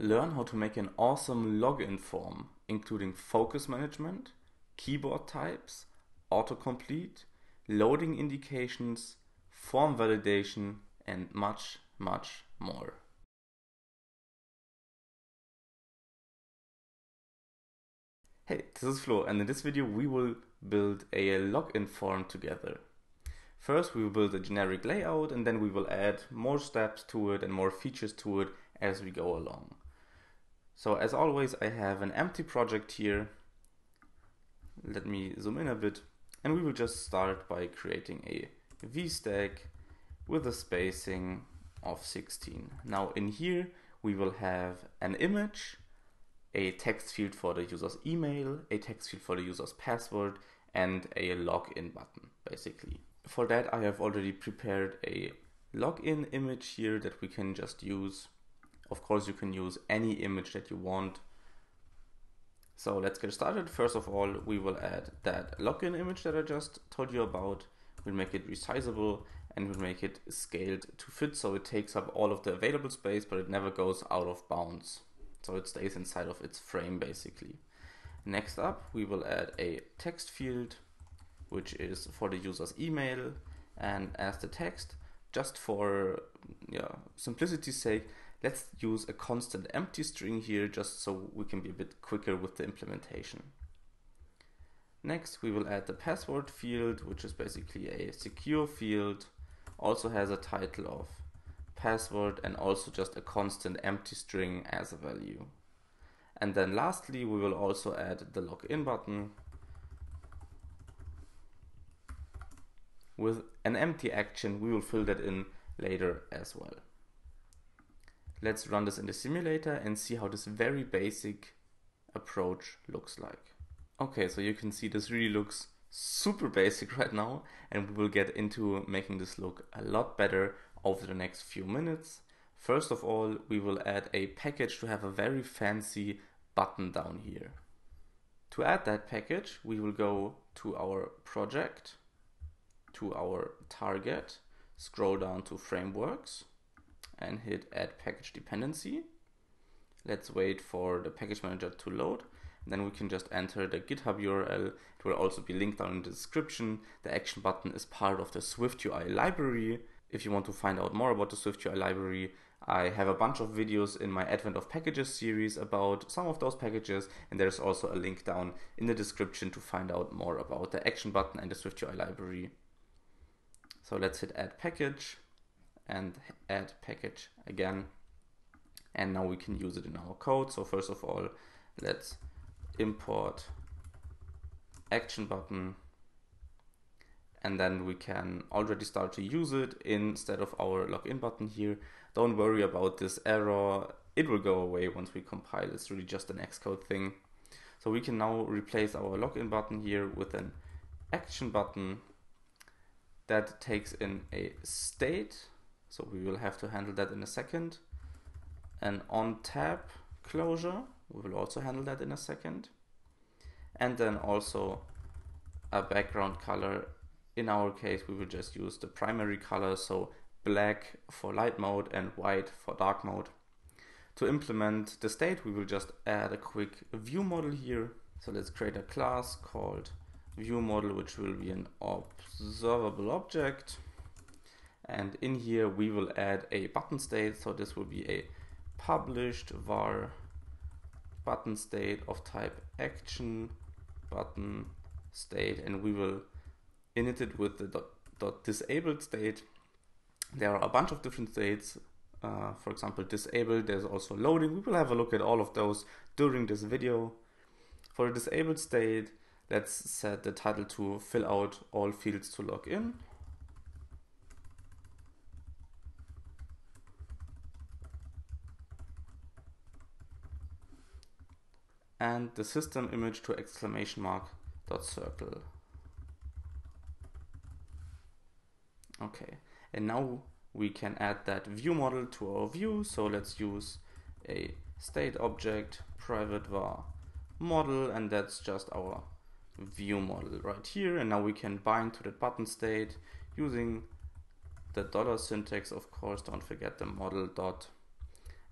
learn how to make an awesome login form, including focus management, keyboard types, autocomplete, loading indications, form validation, and much, much more. Hey, this is Flo, and in this video we will build a login form together. First we will build a generic layout, and then we will add more steps to it and more features to it as we go along. So as always, I have an empty project here. Let me zoom in a bit, and we will just start by creating a VStack with a spacing of 16. Now in here we will have an image, a text field for the user's email, a text field for the user's password, and a login button, basically. For that I have already prepared a login image here that we can just use. Of course you can use any image that you want. So let's get started. First of all, we will add that login image that I just told you about. We'll make it resizable, and we'll make it scaled to fit, so it takes up all of the available space but it never goes out of bounds. So it stays inside of its frame, basically. Next up, we will add a text field, which is for the user's email, and as the text, just for simplicity's sake, let's use a constant empty string here, just so we can be a bit quicker with the implementation. Next, we will add the password field, which is basically a secure field, also has a title of password and also just a constant empty string as a value. And then lastly, we will also add the login button with an empty action. We will fill that in later as well. Let's run this in the simulator and see how this very basic approach looks like. Okay, so you can see this really looks super basic right now, and we will get into making this look a lot better over the next few minutes. First of all, we will add a package to have a very fancy button down here. To add that package, we will go to our project, to our target, scroll down to frameworks, and hit add package dependency. Let's wait for the package manager to load. Then we can just enter the GitHub URL. It will also be linked down in the description. The action button is part of the SwiftUI library. If you want to find out more about the SwiftUI library, I have a bunch of videos in my Advent of Packages series about some of those packages, and there's also a link down in the description to find out more about the action button and the SwiftUI library. So let's hit add package and add package again. And now we can use it in our code. So first of all, let's import action button, and then we can already start to use it instead of our login button here. Don't worry about this error. It will go away once we compile. It's really just an Xcode thing. So we can now replace our login button here with an action button that takes in a state. So we will have to handle that in a second. An on tab closure, we will also handle that in a second. And then also a background color. In our case, we will just use the primary color, so black for light mode and white for dark mode. To implement the state, we will just add a quick view model here. So let's create a class called ViewModel, which will be an observable object. And in here, we will add a button state. So this will be a published var button state of type action button state, and we will init it with the dot disabled state. There are a bunch of different states, for example disabled, there's also loading. We will have a look at all of those during this video. For the disabled state, let's set the title to fill out all fields to log in. And the system image to exclamation mark dot circle. Okay, and now we can add that view model to our view. So let's use a state object, private var model, and that's just our view model right here. And now we can bind to the button state using the dollar syntax. Of course, don't forget the model dot.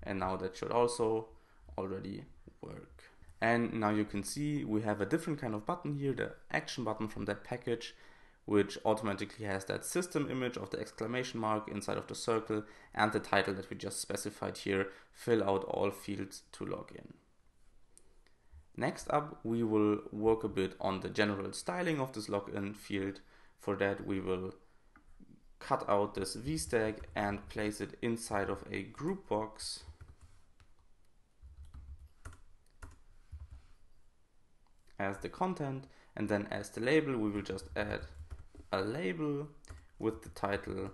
And now that should also already work. And now you can see we have a different kind of button here, the action button from that package, which automatically has that system image of the exclamation mark inside of the circle and the title that we just specified here, fill out all fields to log in. Next up, we will work a bit on the general styling of this login field. For that, we will cut out this VStack and place it inside of a group box. As the content, and then as the label, we will just add a label with the title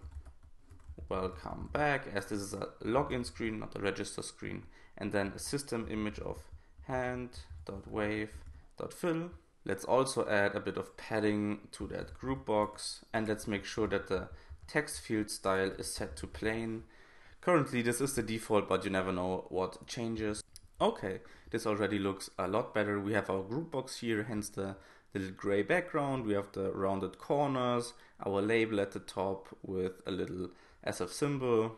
welcome back, as this is a login screen, not a register screen, and then a system image of hand.wave.fill. Let's also add a bit of padding to that group box, and let's make sure that the text field style is set to plain. Currently this is the default, but you never know what changes. Okay, this already looks a lot better. We have our group box here, hence the little gray background. We have the rounded corners, our label at the top with a little SF symbol.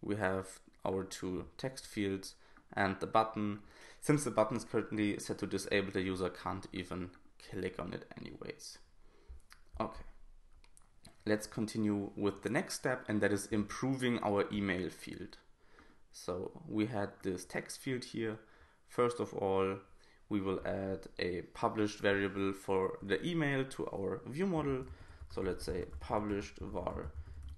We have our two text fields and the button. Since the button is currently set to disable, the user can't even click on it anyways. Okay, let's continue with the next step, and that is improving our email field. So we had this text field here. First of all, we will add a published variable for the email to our view model. So let's say published var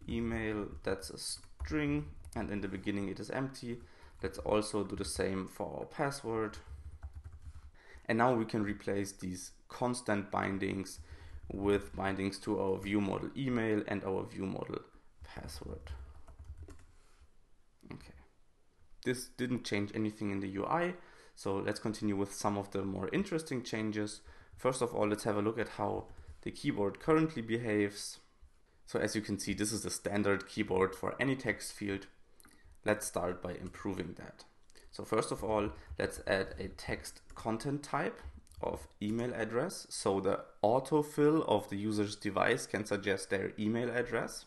email, that's a string, and in the beginning it is empty. Let's also do the same for our password. And now we can replace these constant bindings with bindings to our view model email and our view model password. Okay. This didn't change anything in the UI, so let's continue with some of the more interesting changes. First of all, let's have a look at how the keyboard currently behaves. So as you can see, this is the standard keyboard for any text field. Let's start by improving that. So first of all, let's add a text content type of email address, so the autofill of the user's device can suggest their email address.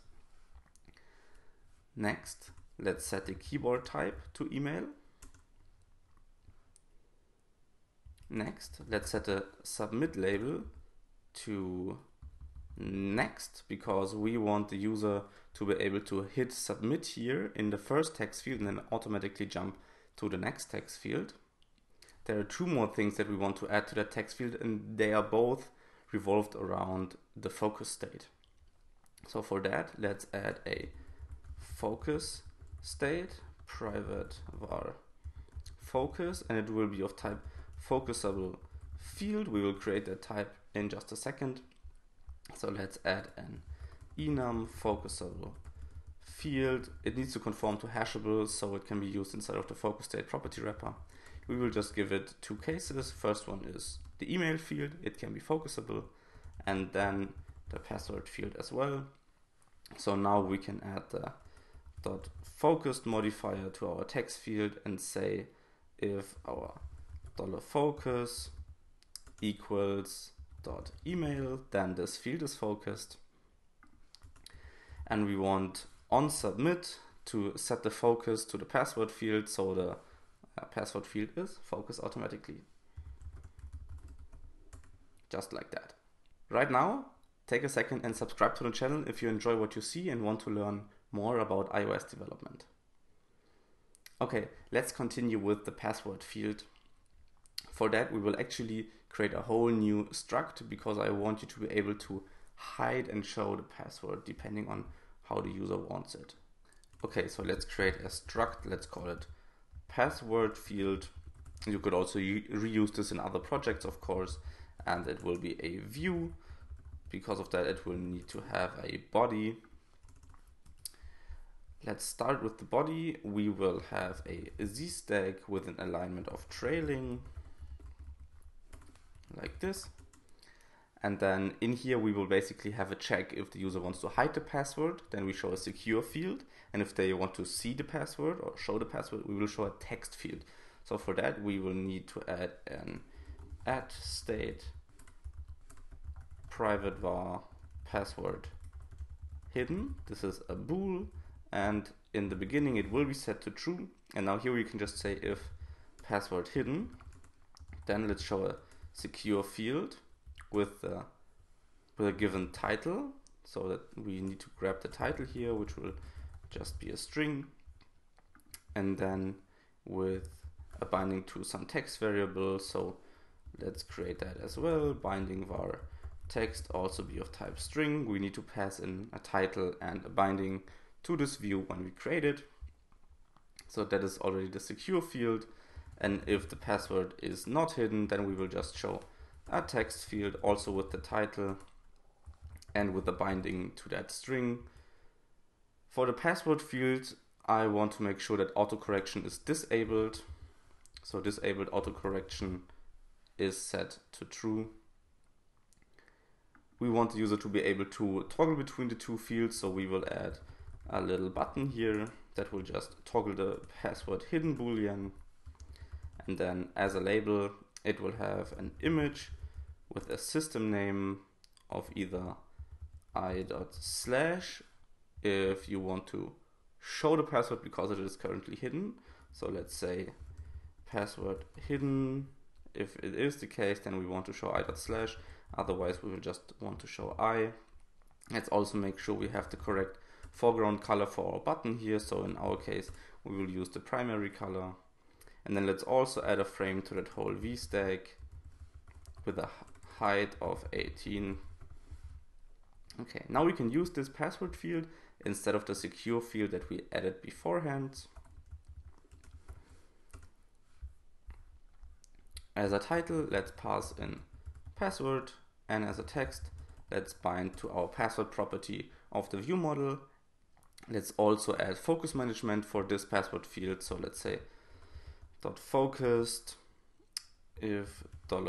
Next, let's set the keyboard type to email. Next, let's set a submit label to next, because we want the user to be able to hit submit here in the first text field and then automatically jump to the next text field. There are two more things that we want to add to that text field, and they are both revolved around the focus state. So for that, let's add a focus state, private var focus, and it will be of type focusable field. We will create that type in just a second. So let's add an enum focusable field. It needs to conform to hashables, so it can be used inside of the focus state property wrapper. We will just give it two cases. First one is the email field, it can be focusable, and then the password field as well. So now we can add the dot focused modifier to our text field and say if our $focus equals dot email, then this field is focused. And we want on submit to set the focus to the password field, so the password field is focused automatically, just like that. Right now, take a second and subscribe to the channel if you enjoy what you see and want to learn more about iOS development. Okay, let's continue with the password field. For that, we will actually create a whole new struct, because I want you to be able to hide and show the password depending on how the user wants it. Okay, so let's create a struct. Let's call it password field. You could also reuse this in other projects, of course, and it will be a view. Because of that, it will need to have a body. Let's start with the body. We will have a ZStack with an alignment of trailing, like this. And then in here, we will basically have a check. If the user wants to hide the password, then we show a secure field. And if they want to see the password or show the password, we will show a text field. So for that, we will need to add an add state, private var password hidden. This is a bool. And in the beginning, it will be set to true. And now here we can just say if password hidden. Then let's show a secure field with a given title, so that we need to grab the title here, which will just be a string, and then with a binding to some text variable. So let's create that as well. Binding var text, also be of type string. We need to pass in a title and a binding to this view when we create it. So that is already the secure field. And if the password is not hidden, then we will just show a text field also with the title and with the binding to that string. For the password field, I want to make sure that autocorrection is disabled. So disabled autocorrection is set to true. We want the user to be able to toggle between the two fields, so we will add a little button here that will just toggle the password hidden boolean. And then as a label, it will have an image with a system name of either i./ if you want to show the password because it is currently hidden. So let's say password hidden. If it is the case, then we want to show i./. Otherwise, we will just want to show i. Let's also make sure we have the correct foreground color for our button here. So in our case, we will use the primary color. And then let's also add a frame to that whole VStack with a height of 18. Okay, now we can use this password field instead of the secure field that we added beforehand. As a title, let's pass in password, and as a text, let's bind to our password property of the view model. Let's also add focus management for this password field. So let's say .focused if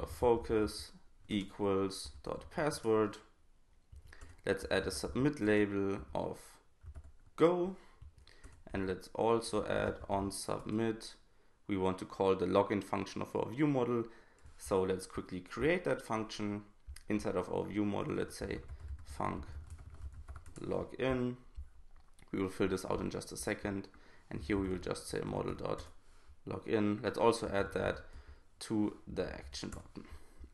$focus equals .password. Let's add a submit label of go, and let's also add on submit. We want to call the login function of our view model. So let's quickly create that function inside of our view model. Let's say func login. We will fill this out in just a second. And here we will just say model.login. Let's also add that to the action button.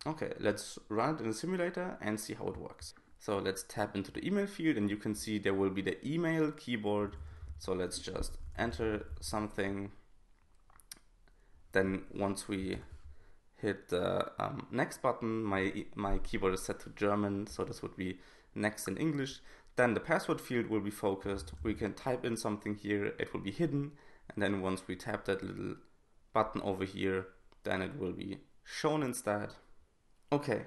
Okay, let's run it in the simulator and see how it works. So let's tap into the email field, and you can see there will be the email keyboard. So let's just enter something. Then once we hit the next button, my keyboard is set to German, so this would be next in English. Then the password field will be focused. We can type in something here, it will be hidden. And then once we tap that little button over here, then it will be shown instead. Okay,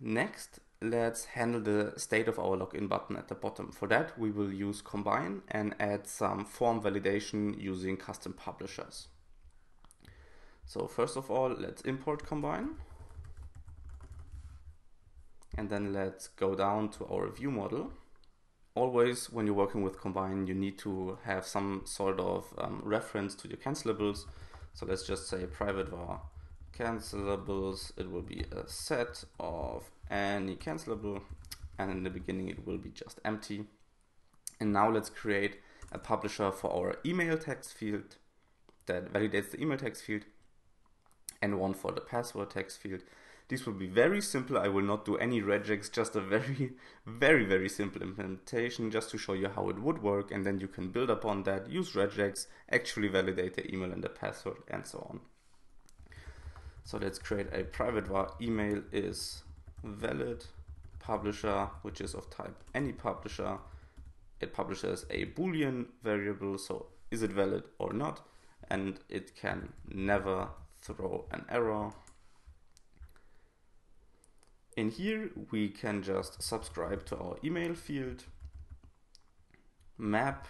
next let's handle the state of our login button at the bottom. For that, we will use Combine and add some form validation using custom publishers. So first of all, let's import Combine. And then let's go down to our view model. Always, when you're working with Combine, you need to have some sort of reference to your cancellables. So let's just say private var cancellables. It will be a set of any cancelable, and in the beginning it will be just empty. And now let's create a publisher for our email text field that validates the email text field, and one for the password text field. This will be very simple. I will not do any regex, just a very, very simple implementation just to show you how it would work, and then you can build upon that, use regex, actually validate the email and the password, and so on. So let's create a private var email is valid publisher, which is of type any publisher. It publishes a boolean variable, so is it valid or not, and it can never throw an error. In here, we can just subscribe to our email field, map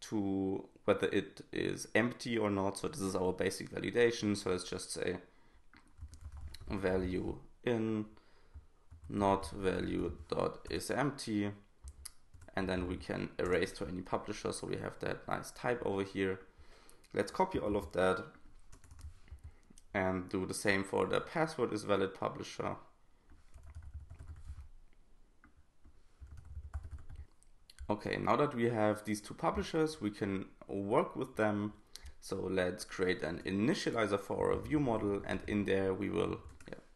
to whether it is empty or not. So this is our basic validation. So let's just say value in, not value dot is empty. And then we can erase to any publisher. So we have that nice type over here. Let's copy all of that and do the same for the password is valid publisher. Okay, now that we have these two publishers, we can work with them. So let's create an initializer for our view model, and in there we will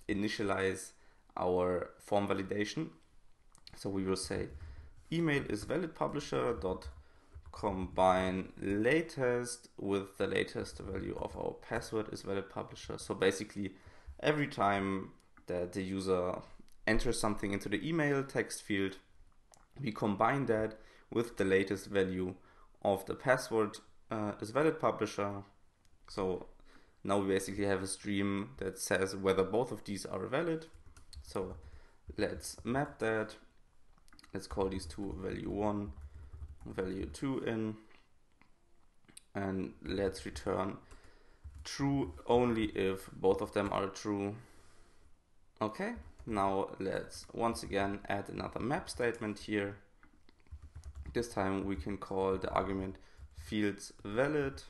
initialize our form validation. So we will say email is valid publisher dot combine latest with the latest value of our password is valid publisher. So basically every time that the user enters something into the email text field, we combine that with the latest value of the password is valid publisher. So now we basically have a stream that says whether both of these are valid. So let's map that. Let's call these two value 1, value 2 in, and let's return true only if both of them are true. Okay, now let's once again add another map statement here. This time we can call the argument fields valid.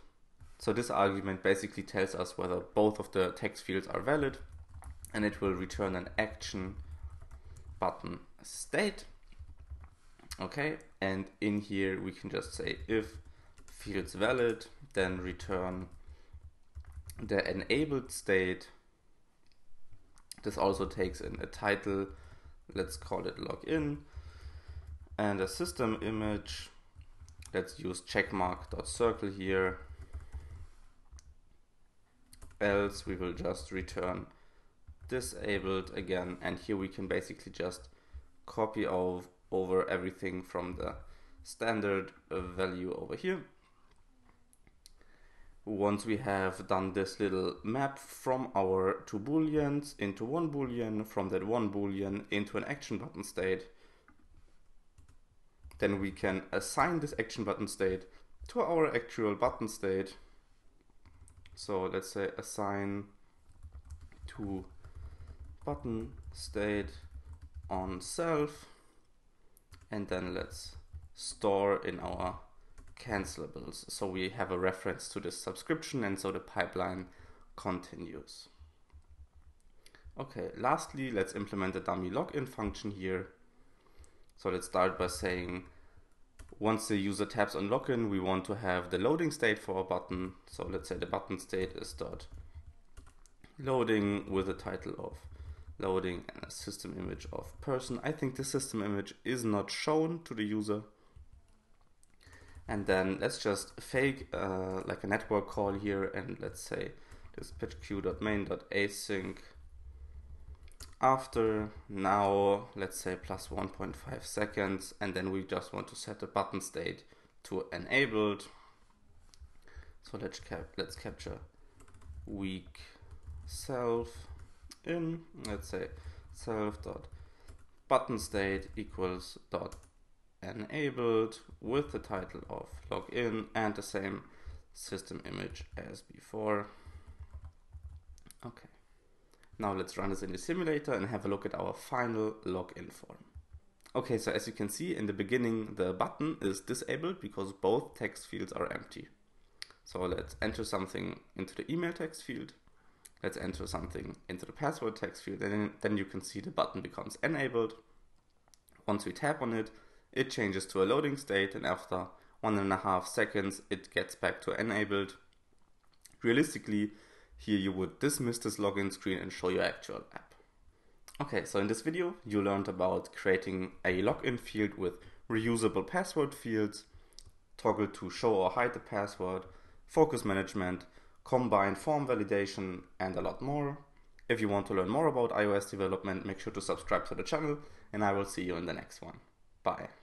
So this argument basically tells us whether both of the text fields are valid, and it will return an action button state. Okay, and in here we can just say if fields valid, then return the enabled state. This also takes in a title, let's call it login, and a system image. Let's use checkmark.circle here. Else we will just return disabled again, and here we can basically just copy over everything from the standard value over here. Once we have done this little map from our two booleans into one boolean, from that one boolean into an action button state, then we can assign this action button state to our actual button state. So let's say assign to button state on self, and then let's store in our cancellables. So we have a reference to this subscription, and so the pipeline continues. Okay, lastly, let's implement the dummy login function here. So let's start by saying, once the user taps on login, we want to have the loading state for our button. So let's say the button state is dot loading with a title of loading and a system image of person. I think the system image is not shown to the user. And then let's just fake like a network call here, and let's say dispatchQ.main.async after now, let's say plus 1.5 seconds, and then we just want to set the button state to enabled. So let's capture weak self in, let's say self dot button state equals dot enabled with the title of login and the same system image as before. Okay, now let's run this in the simulator and have a look at our final login form. Okay, so as you can see in the beginning, the button is disabled because both text fields are empty. So let's enter something into the email text field. Let's enter something into the password text field, and then you can see the button becomes enabled. Once we tap on it, it changes to a loading state, and after 1.5 seconds, it gets back to enabled. Realistically, here you would dismiss this login screen and show your actual app. Okay, so in this video, you learned about creating a login field with reusable password fields, toggle to show or hide the password, focus management, combine form validation, and a lot more. If you want to learn more about iOS development, make sure to subscribe to the channel, and I will see you in the next one. Bye.